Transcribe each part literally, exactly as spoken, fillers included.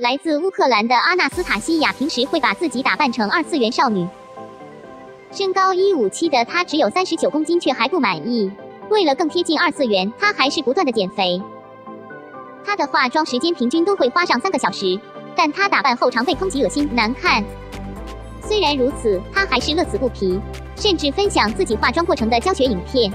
来自乌克兰的阿纳斯塔西亚平时会把自己打扮成二次元少女。身高一米五七的她只有三十九公斤，却还不满意。为了更贴近二次元，她还是不断的减肥。她的化妆时间平均都会花上三个小时，但她打扮后常被抨击恶心、难看。虽然如此，她还是乐此不疲，甚至分享自己化妆过程的教学影片。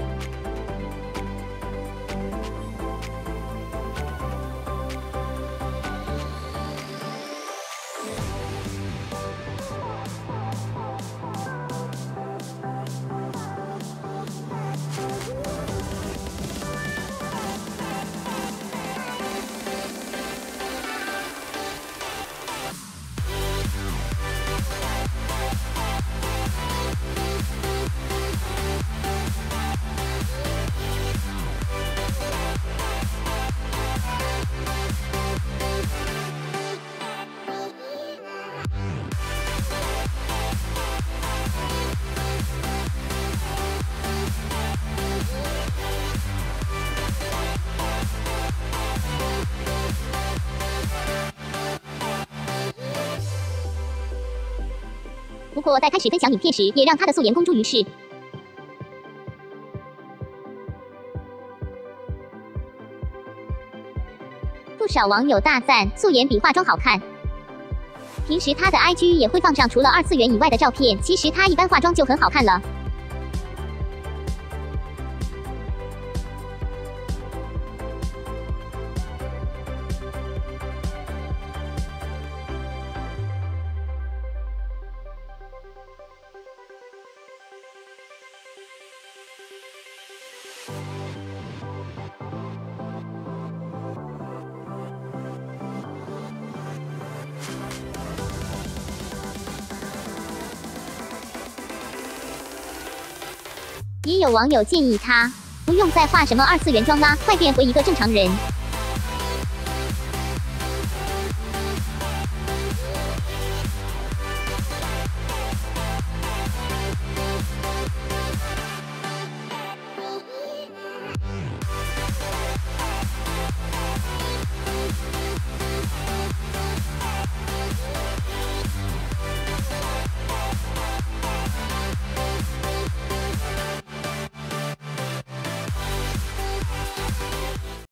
不过，在开始分享影片时，也让她的素颜公诸于世。不少网友大赞素颜比化妆好看。平时她的 I G 也会放上除了二次元以外的照片，其实她一般化妆就很好看了。也有网友建议她不用再化什么二次元妆啦，快变回一个正常人。